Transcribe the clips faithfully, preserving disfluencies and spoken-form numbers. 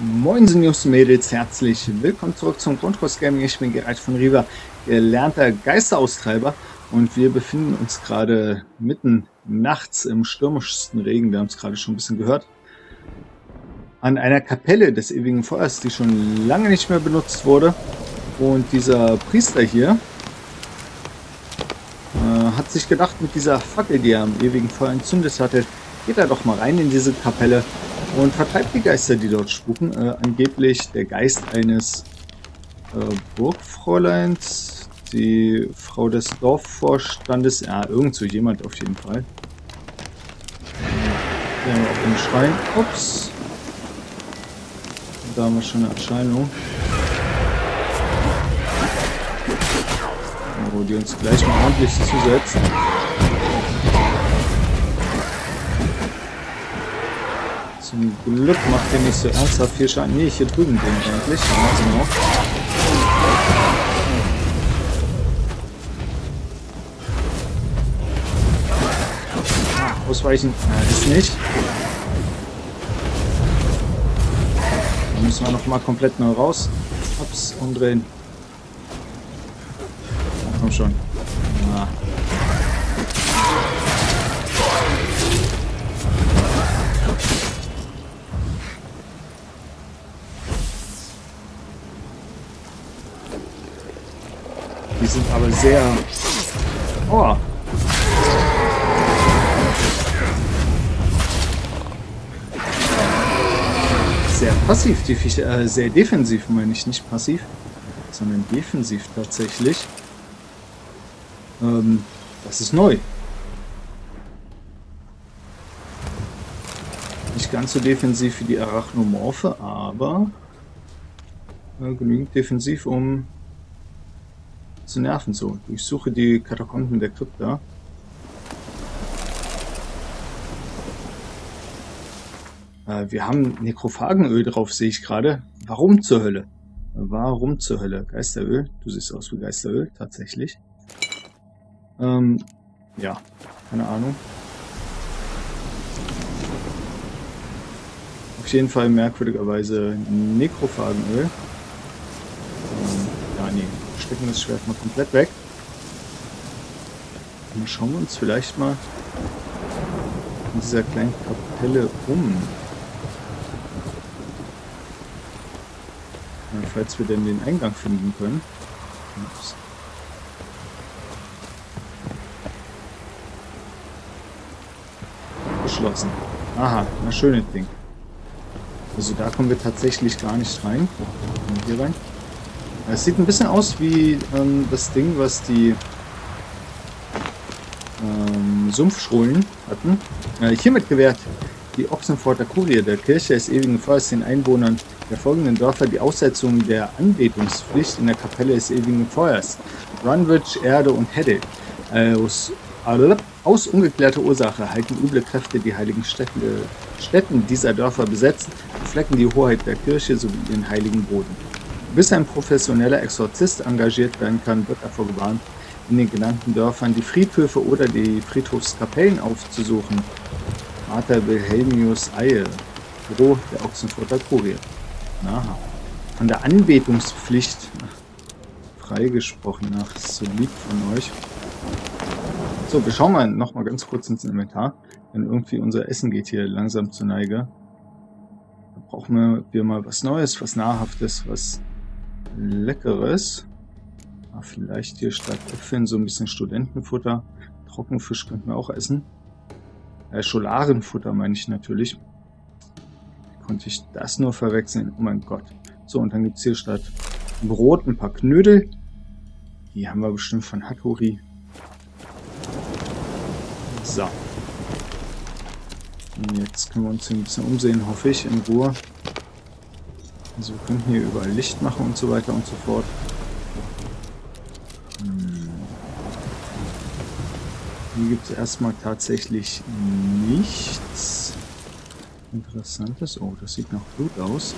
Moinsen Jungs und Mädels, herzlich willkommen zurück zum Grundkurs Gaming. Ich bin Geralt von Riva, gelernter Geisteraustreiber, und wir befinden uns gerade mitten nachts im stürmischsten Regen, wir haben es gerade schon ein bisschen gehört, an einer Kapelle des ewigen Feuers, die schon lange nicht mehr benutzt wurde. Und dieser Priester hier äh, hat sich gedacht, mit dieser Fackel, die er am ewigen Feuer entzündet hatte, geht er doch mal rein in diese Kapelle und vertreibt die Geister, die dort spuken. Äh, angeblich der Geist eines äh, Burgfräuleins, die Frau des Dorfvorstandes, ja, irgend so jemand auf jeden Fall. Hier haben wir auch den Schrein. Ups. Da haben wir schon eine Erscheinung. Wo die uns gleich mal ordentlich zusetzen. Zum Glück macht der nicht so ernsthaft viel Schaden. Nee, hier drüben bin ich eigentlich. Also noch. Ausweichen äh, ist nicht. Da müssen wir nochmal komplett neu raus. Ups, umdrehen. Na, komm schon. Na. Die sind aber sehr... Oh! Sehr passiv, die Viecher, äh, sehr defensiv meine ich, nicht passiv, sondern defensiv tatsächlich. Ähm, das ist neu. Nicht ganz so defensiv wie die Arachnomorphe, aber äh, genügend defensiv, um zu nerven. So, ich suche die Katakomben der Krypta. Wir haben Nekrophagenöl drauf, sehe ich gerade. Warum zur Hölle? Warum zur Hölle? Geisteröl. Du siehst aus wie Geisteröl, tatsächlich. Ähm, ja, keine Ahnung. Auf jeden Fall merkwürdigerweise Nekrophagenöl. Ähm, ja, nee. Stecken das Schwert mal komplett weg. Dann schauen wir uns vielleicht mal in dieser kleinen Kapelle um. Falls wir denn den Eingang finden können. Ups. Geschlossen. Aha, na schönes Ding. Also da kommen wir tatsächlich gar nicht rein. Kommen wir hier rein. Es sieht ein bisschen aus wie ähm, das Ding, was die ähm, Sumpfschrolen hatten. Äh, hiermit gewährt die Ochsenfurter Kurie der Kirche des ewigen Feuers den Einwohnern der folgenden Dörfer die Aussetzung der Anbetungspflicht in der Kapelle des ewigen Feuers. Runwich, Erde und Hedde. Aus, aus ungeklärter Ursache halten üble Kräfte die heiligen Städte, Städten dieser Dörfer besetzt und flecken die Hoheit der Kirche sowie den heiligen Boden. Bis ein professioneller Exorzist engagiert werden kann, wird davor gewarnt, in den genannten Dörfern die Friedhöfe oder die Friedhofskapellen aufzusuchen. Vater Wilhelmius Eil, Büro der Ochsenfurter Kurie. Aha. Von der Anbetungspflicht freigesprochen. Ach, so lieb von euch. So, wir schauen mal nochmal ganz kurz ins Inventar. Denn irgendwie unser Essen geht hier langsam zur Neige. Da brauchen wir mal was Neues, was Nahrhaftes, was Leckeres. Ah, vielleicht hier statt Äpfeln so ein bisschen Studentenfutter. Trockenfisch könnten wir auch essen. Äh, Scholarenfutter meine ich natürlich. Konnte ich das nur verwechseln? Oh mein Gott. So, und dann gibt es hier statt Brot ein paar Knödel. Die haben wir bestimmt von Hattori. So. Und jetzt können wir uns hier ein bisschen umsehen, hoffe ich, in Ruhe. Also wir können hier überall Licht machen und so weiter und so fort. Hier gibt es erstmal tatsächlich nichts Interessantes. Oh, das sieht nach Blut aus.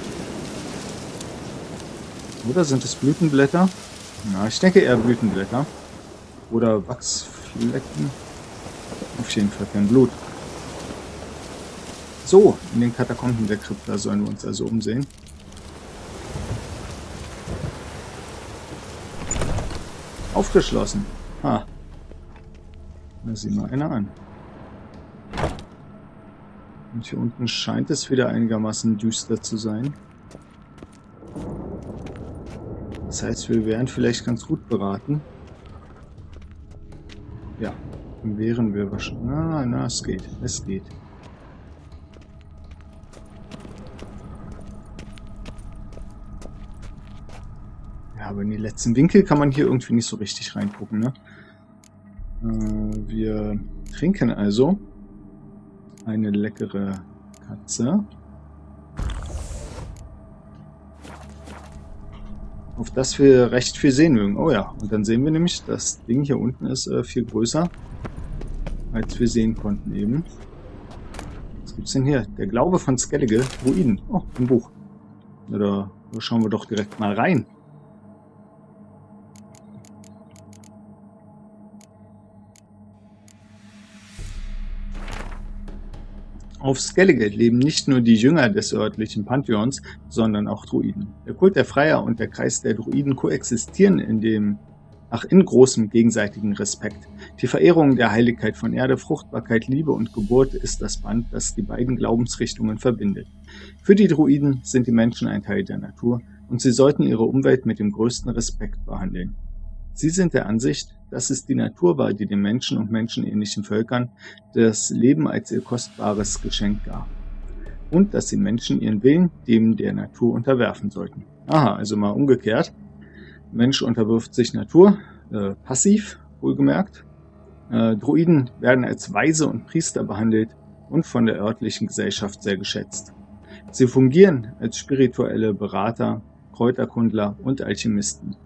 Oder sind es Blütenblätter? Na, ich denke eher Blütenblätter. Oder Wachsflecken. Auf jeden Fall kein Blut. So, in den Katakomben der Krypta sollen wir uns also umsehen. aufgeschlossen. Ha. Na, sieh mal einer an. Und hier unten scheint es wieder einigermaßen düster zu sein. Das heißt, wir wären vielleicht ganz gut beraten. Ja, dann wären wir wahrscheinlich... Na, na, es geht. Es geht. Ja, aber in die letzten Winkel kann man hier irgendwie nicht so richtig reingucken, ne? Äh, wir trinken also eine leckere Katze. Auf das wir recht viel sehen mögen. Oh ja, und dann sehen wir nämlich, das Ding hier unten ist äh, viel größer, als wir sehen konnten eben. Was gibt's denn hier? Der Glaube von Skellige, Ruinen. Oh, ein Buch. Na, da schauen wir doch direkt mal rein. Auf Skellige leben nicht nur die Jünger des örtlichen Pantheons, sondern auch Druiden. Der Kult der Freier und der Kreis der Druiden koexistieren in dem, ach, in großem gegenseitigen Respekt. Die Verehrung der Heiligkeit von Erde, Fruchtbarkeit, Liebe und Geburt ist das Band, das die beiden Glaubensrichtungen verbindet. Für die Druiden sind die Menschen ein Teil der Natur und sie sollten ihre Umwelt mit dem größten Respekt behandeln. Sie sind der Ansicht, dass es die Natur war, die den Menschen und menschenähnlichen Völkern das Leben als ihr kostbares Geschenk gab. Und dass die Menschen ihren Willen dem der Natur unterwerfen sollten. Aha, also mal umgekehrt. Mensch unterwirft sich Natur, äh, passiv, wohlgemerkt. Äh, Druiden werden als Weise und Priester behandelt und von der örtlichen Gesellschaft sehr geschätzt. Sie fungieren als spirituelle Berater, Kräuterkundler und Alchemisten.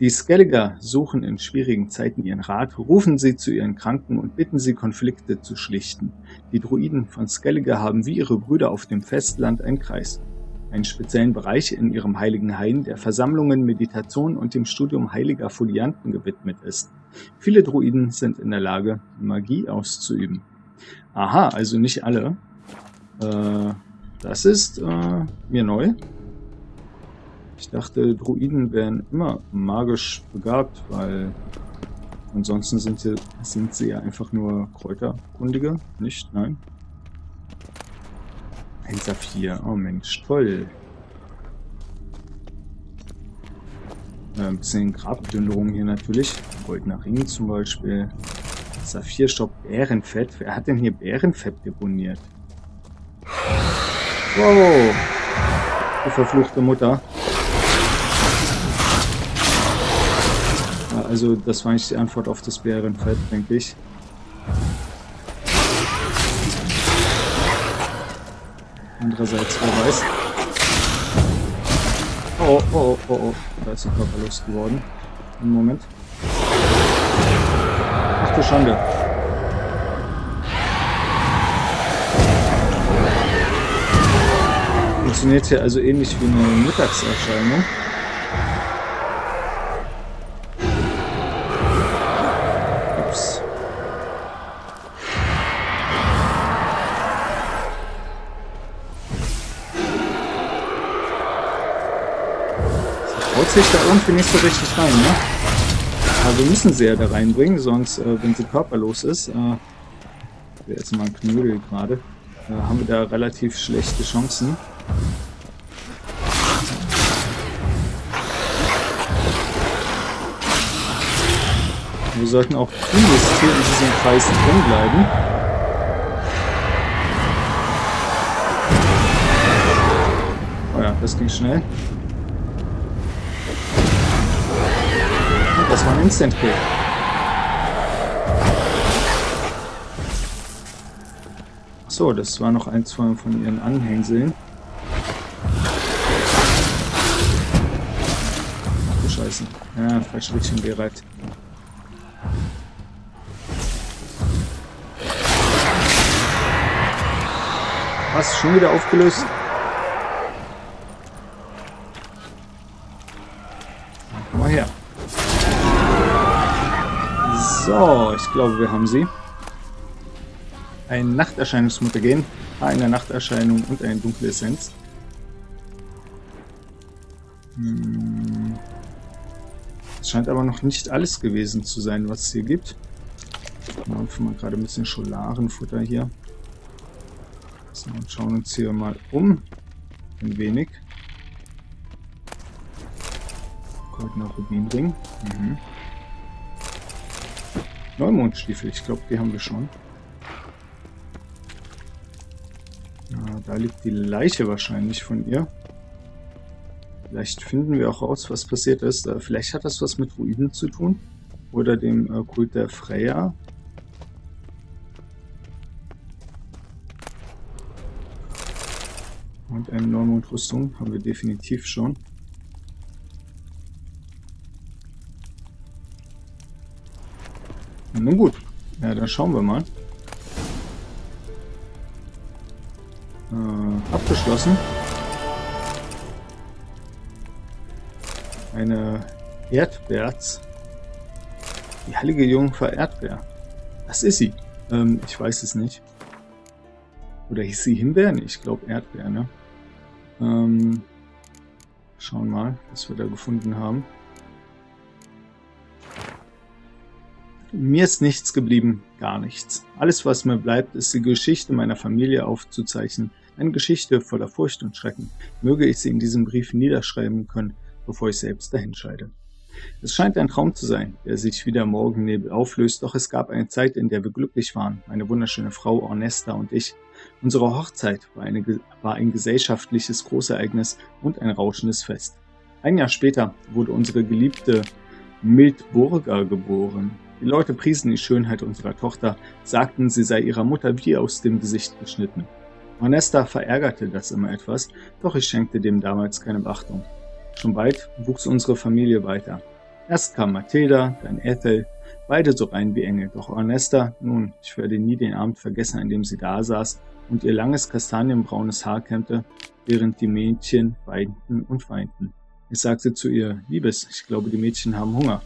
Die Skelliger suchen in schwierigen Zeiten ihren Rat, rufen sie zu ihren Kranken und bitten sie, Konflikte zu schlichten. Die Druiden von Skellige haben wie ihre Brüder auf dem Festland einen Kreis, einen speziellen Bereich in ihrem heiligen Hain, der Versammlungen, Meditation und dem Studium heiliger Folianten gewidmet ist. Viele Druiden sind in der Lage, Magie auszuüben. Aha, also nicht alle. Äh, das ist äh, mir neu. Ich dachte, Druiden wären immer magisch begabt, weil ansonsten sind sie, sind sie ja einfach nur Kräuterkundige. Nicht? Nein. Ein Saphir. Oh Mensch, toll. Äh, ein bisschen Grabplünderung hier natürlich. Goldener Ring zum Beispiel. Saphirstopp, Bärenfett. Wer hat denn hier Bärenfett deponiert? Wow. Die verfluchte Mutter. Also das war nicht die Antwort auf das Bärenfett, denke ich. Andererseits, wer weiß. Oh, oh, oh, oh. Da ist der Körper losgeworden. Einen Moment. Ach du Schande. Funktioniert hier also ähnlich wie eine Mittagserscheinung. Sich da irgendwie nicht so richtig rein, ne? Aber wir müssen sie ja da reinbringen, sonst, äh, wenn sie körperlos ist, äh, wir essen mal einen Knödel gerade, äh, haben wir da relativ schlechte Chancen. Wir sollten auch tunlichst hier in diesem Kreis drin bleiben. Oh ja, das ging schnell. Das war ein Instant-Kill. Achso, das war noch eins von, von ihren Anhängseln. Ach du Scheiße. Ja, falsch Richtung bereit. Was? Schon wieder aufgelöst? Komm mal her. So, ich glaube, wir haben sie. Ein Nachterscheinungsmutagen, eine Nachterscheinung und eine dunkle Essenz. Hm. Das scheint aber noch nicht alles gewesen zu sein, was es hier gibt. Wir haben schon mal gerade ein bisschen Scholarenfutter hier. So, und schauen uns hier mal um. Ein wenig. Goldener Rubinring. Mhm. Neumondstiefel, ich glaube, die haben wir schon. Ja, da liegt die Leiche wahrscheinlich von ihr. Vielleicht finden wir auch raus, was passiert ist. Vielleicht hat das was mit Ruinen zu tun. Oder dem äh, Kult der Freya. Und eine Neumondrüstung haben wir definitiv schon. Nun gut, ja, dann schauen wir mal. Äh, abgeschlossen. Eine Erdbeerz. Die heilige Jungfer Erdbeer. Das ist sie. Ähm, ich weiß es nicht. Oder hieß sie Himbeeren? Ich glaube Erdbeer, ne? Ähm, schauen mal, was wir da gefunden haben. Mir ist nichts geblieben, gar nichts. Alles, was mir bleibt, ist die Geschichte meiner Familie aufzuzeichnen. Eine Geschichte voller Furcht und Schrecken. Möge ich sie in diesem Brief niederschreiben können, bevor ich selbst dahinscheide. Es scheint ein Traum zu sein, der sich wieder im Morgennebel auflöst, doch es gab eine Zeit, in der wir glücklich waren, meine wunderschöne Frau Ornesta und ich. Unsere Hochzeit war, eine, war ein gesellschaftliches Großereignis und ein rauschendes Fest. Ein Jahr später wurde unsere geliebte Mildburger geboren. Die Leute priesen die Schönheit unserer Tochter, sagten, sie sei ihrer Mutter wie aus dem Gesicht geschnitten. Ornesta verärgerte das immer etwas, doch ich schenkte dem damals keine Beachtung. Schon bald wuchs unsere Familie weiter. Erst kam Mathilda, dann Ethel, beide so rein wie Engel. Doch Ornesta, nun, ich werde nie den Abend vergessen, an dem sie da saß und ihr langes kastanienbraunes Haar kämmte, während die Mädchen weinten und weinten. Ich sagte zu ihr, Liebes, ich glaube, die Mädchen haben Hunger.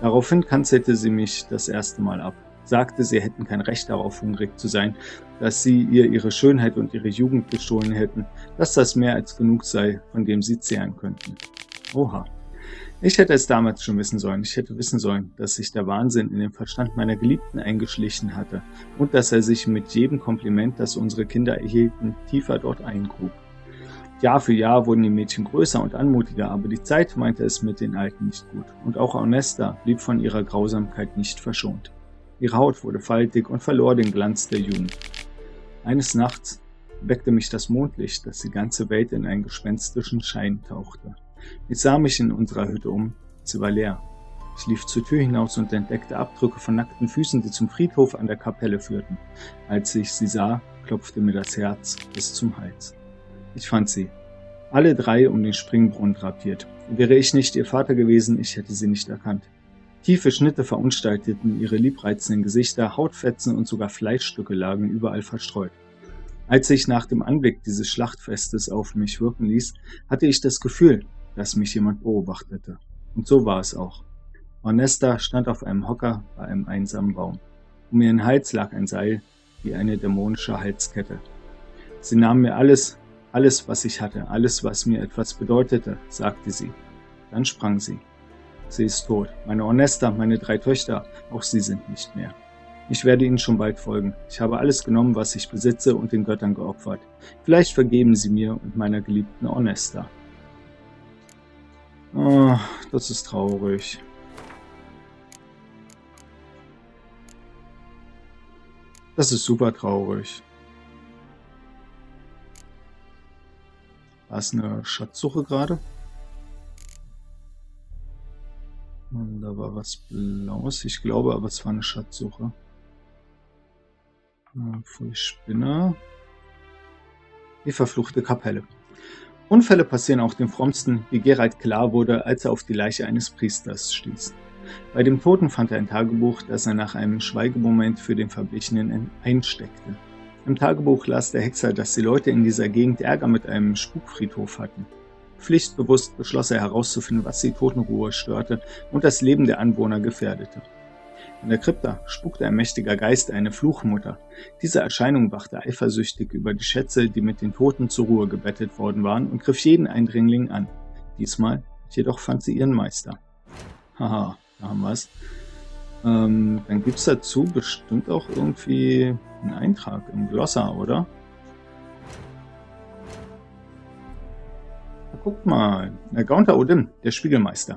Daraufhin kanzelte sie mich das erste Mal ab, sagte, sie hätten kein Recht darauf, hungrig zu sein, dass sie ihr ihre Schönheit und ihre Jugend gestohlen hätten, dass das mehr als genug sei, von dem sie zehren könnten. Oha. Ich hätte es damals schon wissen sollen. Ich hätte wissen sollen, dass sich der Wahnsinn in den Verstand meiner Geliebten eingeschlichen hatte und dass er sich mit jedem Kompliment, das unsere Kinder erhielten, tiefer dort eingrub. Jahr für Jahr wurden die Mädchen größer und anmutiger, aber die Zeit meinte es mit den Alten nicht gut. Und auch Ornesta blieb von ihrer Grausamkeit nicht verschont. Ihre Haut wurde faltig und verlor den Glanz der Jugend. Eines Nachts weckte mich das Mondlicht, das die ganze Welt in einen gespenstischen Schein tauchte. Ich sah mich in unserer Hütte um, sie war leer. Ich lief zur Tür hinaus und entdeckte Abdrücke von nackten Füßen, die zum Friedhof an der Kapelle führten. Als ich sie sah, klopfte mir das Herz bis zum Hals. Ich fand sie. Alle drei um den Springbrunnen drapiert. Wäre ich nicht ihr Vater gewesen, ich hätte sie nicht erkannt. Tiefe Schnitte verunstalteten ihre liebreizenden Gesichter, Hautfetzen und sogar Fleischstücke lagen überall verstreut. Als ich nach dem Anblick dieses Schlachtfestes auf mich wirken ließ, hatte ich das Gefühl, dass mich jemand beobachtete. Und so war es auch. Ornesta stand auf einem Hocker bei einem einsamen Baum. Um ihren Hals lag ein Seil wie eine dämonische Halskette. Sie nahm mir alles, alles was ich hatte, alles was mir etwas bedeutete, sagte sie. Dann sprang sie. Sie ist tot. Meine Ornesta, meine drei Töchter, auch sie sind nicht mehr. Ich werde ihnen schon bald folgen. Ich habe alles genommen, was ich besitze und den Göttern geopfert. Vielleicht vergeben sie mir und meiner geliebten Ornesta. Oh, das ist traurig. Das ist super traurig. Da ist eine Schatzsuche gerade. Und da war was Blaues, ich glaube, aber es war eine Schatzsuche. Spinner. Die verfluchte Kapelle. Unfälle passieren auch dem Frommsten, wie Geralt klar wurde, als er auf die Leiche eines Priesters stieß. Bei dem Toten fand er ein Tagebuch, das er nach einem Schweigemoment für den Verblichenen einsteckte. Im Tagebuch las der Hexer, dass die Leute in dieser Gegend Ärger mit einem Spukfriedhof hatten. Pflichtbewusst beschloss er herauszufinden, was die Totenruhe störte und das Leben der Anwohner gefährdete. In der Krypta spukte ein mächtiger Geist eine Fluchmutter. Diese Erscheinung wachte eifersüchtig über die Schätze, die mit den Toten zur Ruhe gebettet worden waren, und griff jeden Eindringling an. Diesmal jedoch fand sie ihren Meister. Haha, da haben wir es. Ähm, dann gibt es dazu bestimmt auch irgendwie einen Eintrag im Glossar, oder? Na, guck mal, der Gaunter O'Dimm, der Spiegelmeister.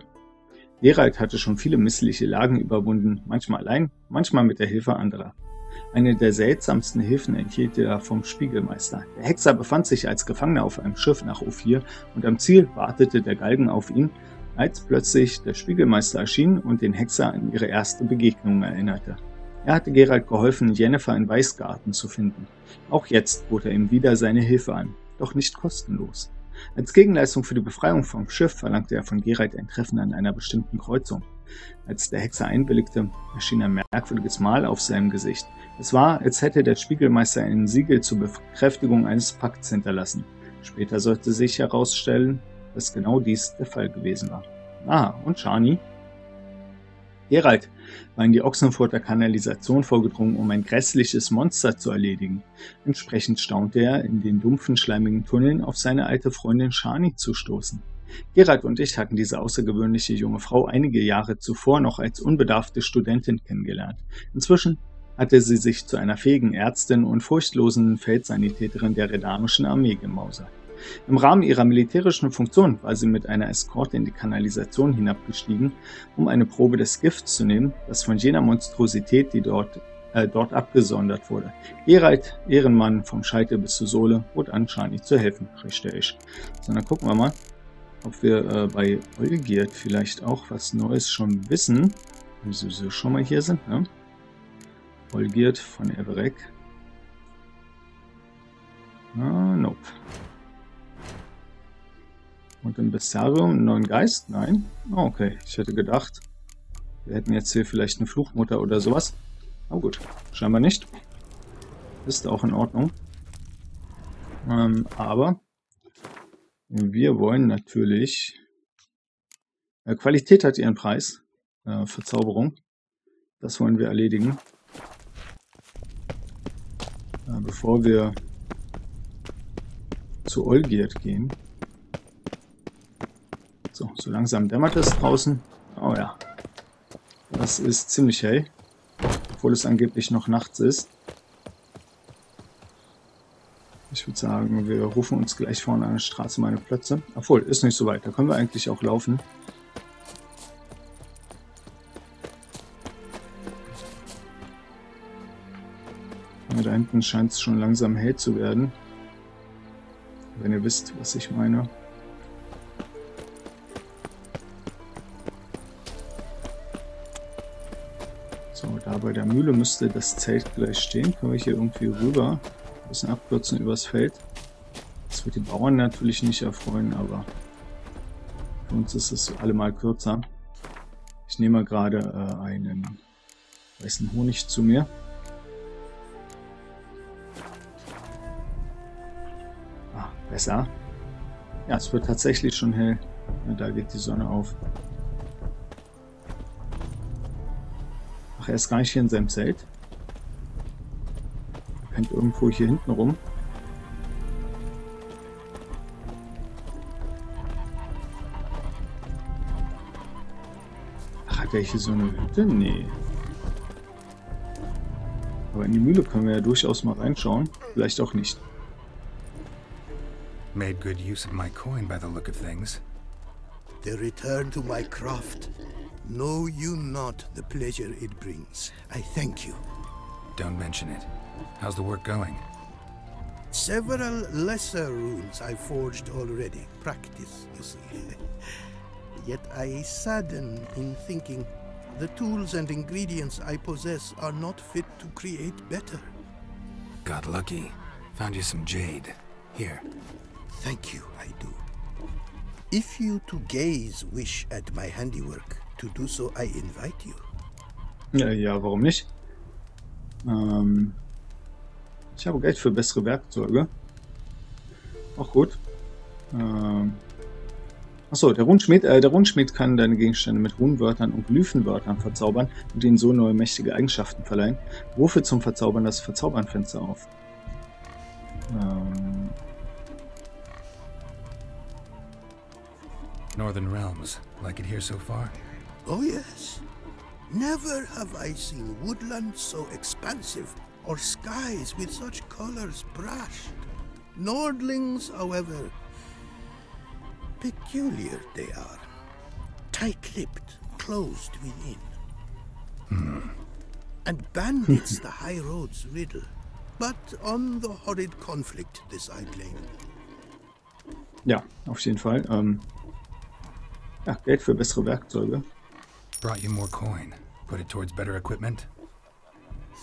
Geralt hatte schon viele missliche Lagen überwunden, manchmal allein, manchmal mit der Hilfe anderer. Eine der seltsamsten Hilfen erhielt er vom Spiegelmeister. Der Hexer befand sich als Gefangener auf einem Schiff nach Ophir und am Ziel wartete der Galgen auf ihn, als plötzlich der Spiegelmeister erschien und den Hexer an ihre erste Begegnung erinnerte. Er hatte Geralt geholfen, Yennefer in Weißgarten zu finden. Auch jetzt bot er ihm wieder seine Hilfe an, doch nicht kostenlos. Als Gegenleistung für die Befreiung vom Schiff verlangte er von Geralt ein Treffen an einer bestimmten Kreuzung. Als der Hexer einwilligte, erschien ein merkwürdiges Mal auf seinem Gesicht. Es war, als hätte der Spiegelmeister ein Siegel zur Bekräftigung eines Pakts hinterlassen. Später sollte sich herausstellen, dass genau dies der Fall gewesen war. Ah, und Shani? Geralt war in die Ochsenfurter Kanalisation vorgedrungen, um ein grässliches Monster zu erledigen. Entsprechend staunte er, in den dumpfen, schleimigen Tunneln auf seine alte Freundin Shani zu stoßen. Geralt und ich hatten diese außergewöhnliche junge Frau einige Jahre zuvor noch als unbedarfte Studentin kennengelernt. Inzwischen hatte sie sich zu einer fähigen Ärztin und furchtlosen Feldsanitäterin der redanischen Armee gemausert. Im Rahmen ihrer militärischen Funktion war sie mit einer Eskorte in die Kanalisation hinabgestiegen, um eine Probe des Gifts zu nehmen, das von jener Monstrosität, die dort, äh, dort abgesondert wurde. Geralt, Ehrenmann, vom Scheitel bis zur Sohle, bot an, Shani zu helfen, richte ich. So, dann gucken wir mal, ob wir äh, bei Olgierd vielleicht auch was Neues schon wissen, wieso sie schon mal hier sind, ne? Olgierd von Everec. Ah, nope. Und im Bessarium einen neuen Geist? Nein? Oh, okay, ich hätte gedacht, wir hätten jetzt hier vielleicht eine Fluchmutter oder sowas. Aber gut, scheinbar nicht. Ist auch in Ordnung. Ähm, aber wir wollen natürlich... Äh, Qualität hat ihren Preis. Äh, Verzauberung. Das wollen wir erledigen. Äh, bevor wir zu Olgierd gehen. So, so langsam dämmert es draußen. Oh ja. Das ist ziemlich hell. Obwohl es angeblich noch nachts ist. Ich würde sagen, wir rufen uns gleich vorne an der Straße meine Plätze. Obwohl, ist nicht so weit. Da können wir eigentlich auch laufen. Ja, da hinten scheint es schon langsam hell zu werden. Wenn ihr wisst, was ich meine. Bei der Mühle müsste das Zelt gleich stehen. Können wir hier irgendwie rüber ein bisschen abkürzen übers Feld. Das wird die Bauern natürlich nicht erfreuen, aber für uns ist es allemal kürzer. Ich nehme gerade äh, einen weißen Honig zu mir. Ah, besser. Ja, es wird tatsächlich schon hell. Ja, da geht die Sonne auf. Er ist gar nicht hier in seinem Zelt. Er rennt irgendwo hier hinten rum. Ach, hat er hier so eine Hütte? Nee. Aber in die Mühle können wir ja durchaus mal reinschauen. Vielleicht auch nicht. Made good use of my coin by the look of things. The return to my craft. Know you not the pleasure it brings. I thank you. Don't mention it. How's the work going? Several lesser runes I forged already. Practice, you see. Yet I sadden in thinking the tools and ingredients I possess are not fit to create better. Got lucky. Found you some jade. Here. Thank you, I do. If you to gaze wish at my handiwork, to do so I invite you. Ja, ja, warum nicht? Ähm, ich habe Geld für bessere Werkzeuge. Auch gut. Ähm, achso, der Runenschmied, äh, der Runenschmied kann deine Gegenstände mit Runenwörtern und Glyphenwörtern verzaubern und ihnen so neue mächtige Eigenschaften verleihen. Rufe zum Verzaubern das Verzaubernfenster auf. Ähm, Northern Realms, like it here so far? Oh yes. Never have I seen woodlands so expansive, or skies with such colors brushed. Nordlings, however, peculiar they are. Tight-lipped, closed within. Mm. And bandits the high roads riddle. But on the horrid conflict this I claim. Ja, auf jeden Fall. Ähm ja, Geld für bessere Werkzeuge. Brought you more coin. Put it towards better equipment.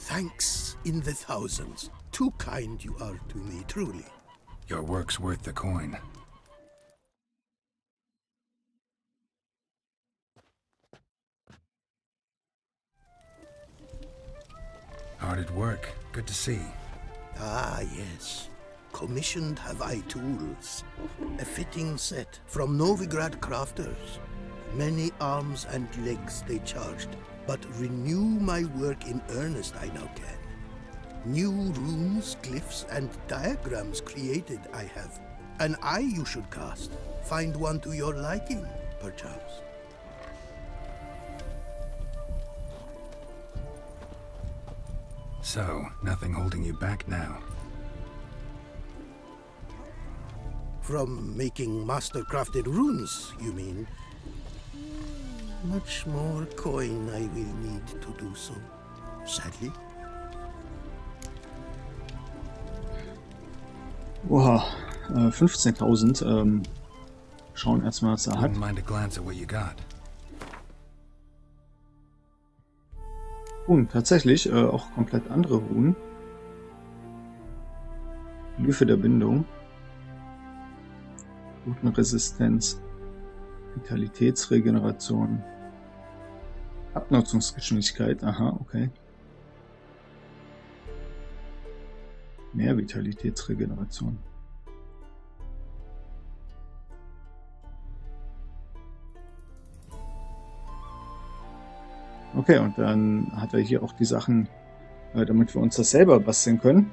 Thanks in the thousands. Too kind you are to me, truly. Your work's worth the coin. Hard at work. Good to see. Ah, yes. Commissioned have I tools. A fitting set from Novigrad crafters. Many arms and legs they charged, but renew my work in earnest I now can. New runes, glyphs, and diagrams created I have. An eye you should cast. Find one to your liking, perchance. So, nothing holding you back now? From making master-crafted runes, you mean? Much more coin I will need to do so, sadly. Wow, äh, fünfzehntausend. Ähm, schauen erstmal, was er hat. Und tatsächlich äh, auch komplett andere Runen. Glyphe der Bindung. Blutenresistenz. Vitalitätsregeneration. Abnutzungsgeschwindigkeit. Aha, okay. Mehr Vitalitätsregeneration. Okay, und dann hat er hier auch die Sachen, äh, damit wir uns das selber basteln können.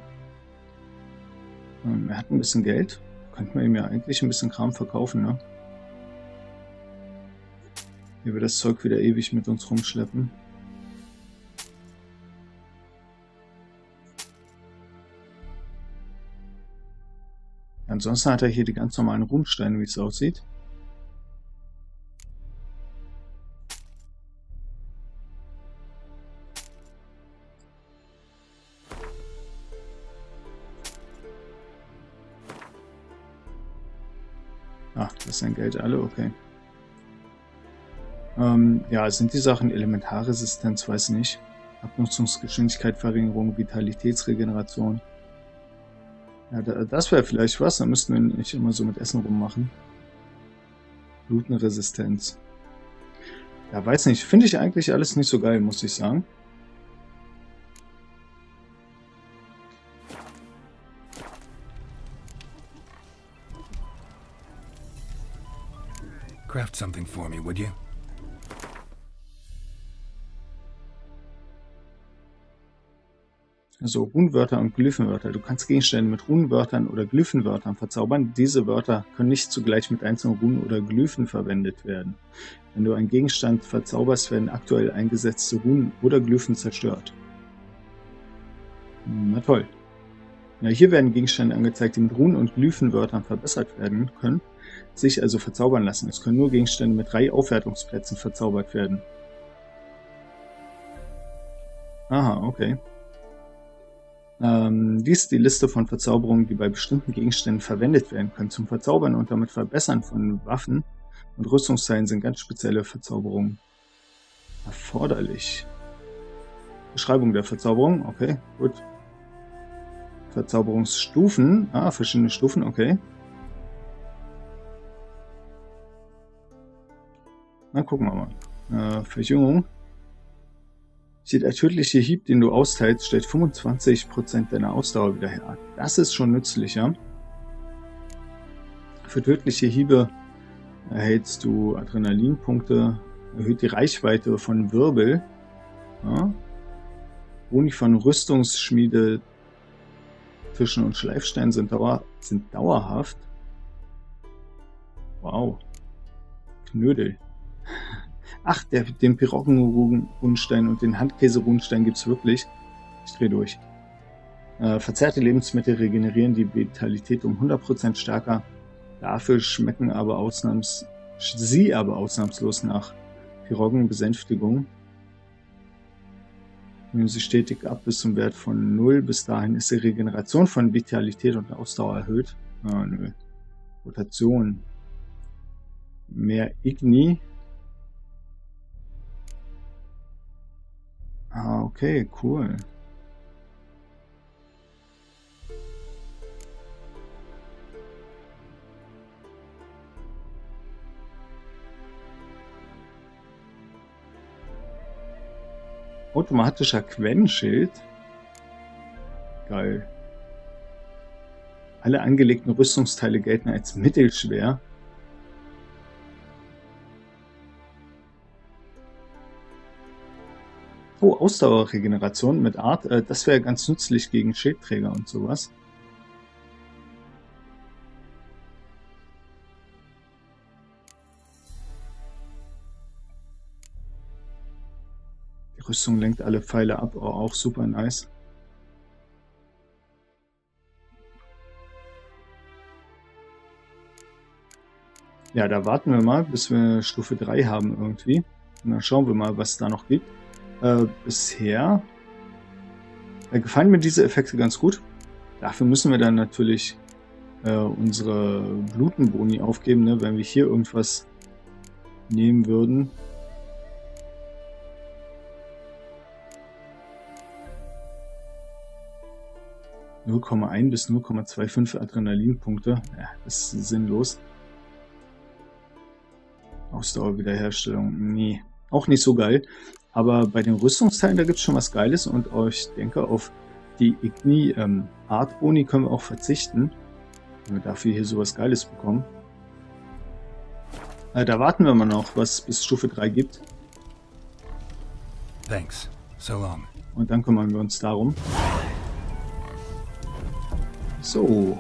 Ähm, er hat ein bisschen Geld. Könnten wir ihm ja eigentlich ein bisschen Kram verkaufen, ne? Hier wird das Zeug wieder ewig mit uns rumschleppen. Ansonsten hat er hier die ganz normalen Runensteine, wie es aussieht. Ach, das sind Geld alle, okay. Ähm, ja, sind die Sachen Elementarresistenz, weiß nicht. Abnutzungsgeschwindigkeit, Verringerung, Vitalitätsregeneration. Ja, das wäre vielleicht was, da müssten wir nicht immer so mit Essen rummachen. Blutenresistenz. Ja, weiß nicht, finde ich eigentlich alles nicht so geil, muss ich sagen. Craft something for me, would you? Also Runenwörter und Glyphenwörter. Du kannst Gegenstände mit Runenwörtern oder Glyphenwörtern verzaubern. Diese Wörter können nicht zugleich mit einzelnen Runen oder Glyphen verwendet werden. Wenn du einen Gegenstand verzauberst, werden aktuell eingesetzte Runen oder Glyphen zerstört. Na toll. Ja, hier werden Gegenstände angezeigt, die mit Runen und Glyphenwörtern verbessert werden können, sich also verzaubern lassen. Es können nur Gegenstände mit drei Aufwertungsplätzen verzaubert werden. Aha, okay. Ähm, dies ist die Liste von Verzauberungen, die bei bestimmten Gegenständen verwendet werden können. Zum Verzaubern und damit Verbessern von Waffen und Rüstungsteilen sind ganz spezielle Verzauberungen erforderlich. Beschreibung der Verzauberung, okay, gut. Verzauberungsstufen, ah, verschiedene Stufen, okay. Na, gucken wir mal. Äh, Verjüngung. Der tödliche Hieb, den du austeilst, stellt fünfundzwanzig Prozent deiner Ausdauer wieder her. Das ist schon nützlicher. Für tödliche Hiebe erhältst du Adrenalinpunkte, erhöht die Reichweite von Wirbel. Ja. Boni von Rüstungsschmiede, Tischen und Schleifsteinen sind, dauer, sind dauerhaft. Wow. Knödel. Ach, der, den Piroggen-Rundstein und den Handkäse-Rundstein gibt es wirklich. Ich drehe durch. Äh, verzerrte Lebensmittel regenerieren die Vitalität um hundert Prozent stärker. Dafür schmecken aber ausnahms sie aber ausnahmslos nach Piroggenbesänftigung. Nehmen sie stetig ab bis zum Wert von null. Bis dahin ist die Regeneration von Vitalität und Ausdauer erhöht. Ah, nö. Rotation. Mehr Igni. Ah, okay, cool. Automatischer Quennenschild. Geil. Alle angelegten Rüstungsteile gelten als mittelschwer. Oh, Ausdauerregeneration mit Art. Äh, das wäre ganz nützlich gegen Schildträger und sowas. Die Rüstung lenkt alle Pfeile ab. Oh, auch super nice. Ja, da warten wir mal, bis wir Stufe drei haben irgendwie. Und dann schauen wir mal, was es da noch gibt. Äh, bisher äh, gefallen mir diese Effekte ganz gut. Dafür müssen wir dann natürlich äh, unsere Blutenboni aufgeben, ne? Wenn wir hier irgendwas nehmen würden. null Komma eins bis null Komma fünfundzwanzig Adrenalinpunkte. Ja, das ist sinnlos. Ausdauerwiederherstellung, nee, auch nicht so geil. Aber bei den Rüstungsteilen, da gibt es schon was Geiles. Und ich denke, auf die Igni ähm, Art Boni können wir auch verzichten, wenn wir dafür hier sowas Geiles bekommen. Äh, da warten wir mal noch, was es bis Stufe drei gibt. Thanks. So long. Und dann kümmern wir uns darum. So.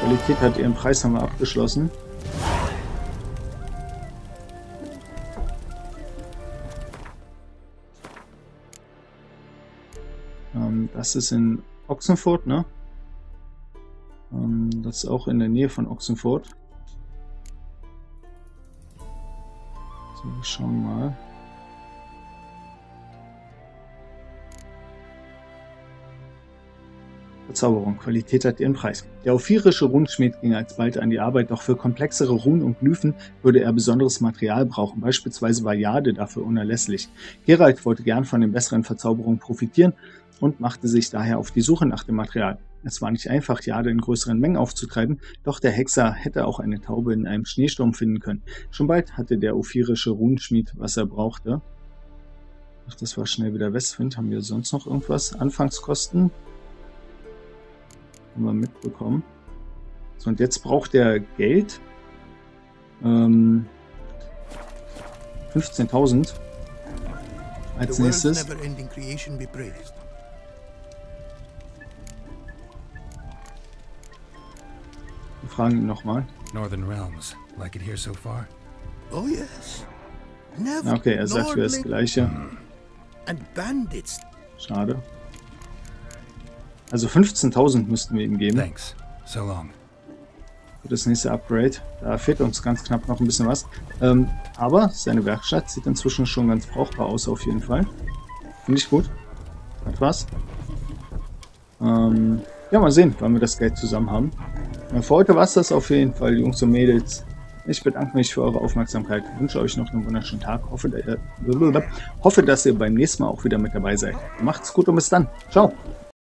Qualität hat ihren Preis, haben wir abgeschlossen. Ähm, das ist in Ochsenfurt, ne? Ähm, das ist auch in der Nähe von Ochsenfurt. So, wir schauen mal. Verzauberung. Qualität hat ihren Preis. Der ophirische Runenschmied ging alsbald an die Arbeit, doch für komplexere Runen und Glyphen würde er besonderes Material brauchen. Beispielsweise war Jade dafür unerlässlich. Geralt wollte gern von den besseren Verzauberungen profitieren und machte sich daher auf die Suche nach dem Material. Es war nicht einfach, Jade in größeren Mengen aufzutreiben, doch der Hexer hätte auch eine Taube in einem Schneesturm finden können. Schon bald hatte der ophirische Runenschmied, was er brauchte. Ach, das war schnell wieder Westwind. Haben wir sonst noch irgendwas? Anfangskosten? Haben wir mitbekommen. So, und jetzt braucht er Geld. Ähm, fünfzehntausend. Als nächstes. Wir fragen ihn nochmal. Okay, er sagt wieder das Gleiche. Schade. Also fünfzehntausend müssten wir ihm geben. Thanks. So long. Für das nächste Upgrade. Da fehlt uns ganz knapp noch ein bisschen was. Ähm, aber seine Werkstatt sieht inzwischen schon ganz brauchbar aus, auf jeden Fall. Finde ich gut. Hat was. Ähm, ja, mal sehen, wann wir das Geld zusammen haben. Für heute war es das auf jeden Fall, Jungs und Mädels. Ich bedanke mich für eure Aufmerksamkeit. Wünsche euch noch einen wunderschönen Tag. Hoffe, äh, hoffe, dass ihr beim nächsten Mal auch wieder mit dabei seid. Macht's gut und bis dann. Ciao.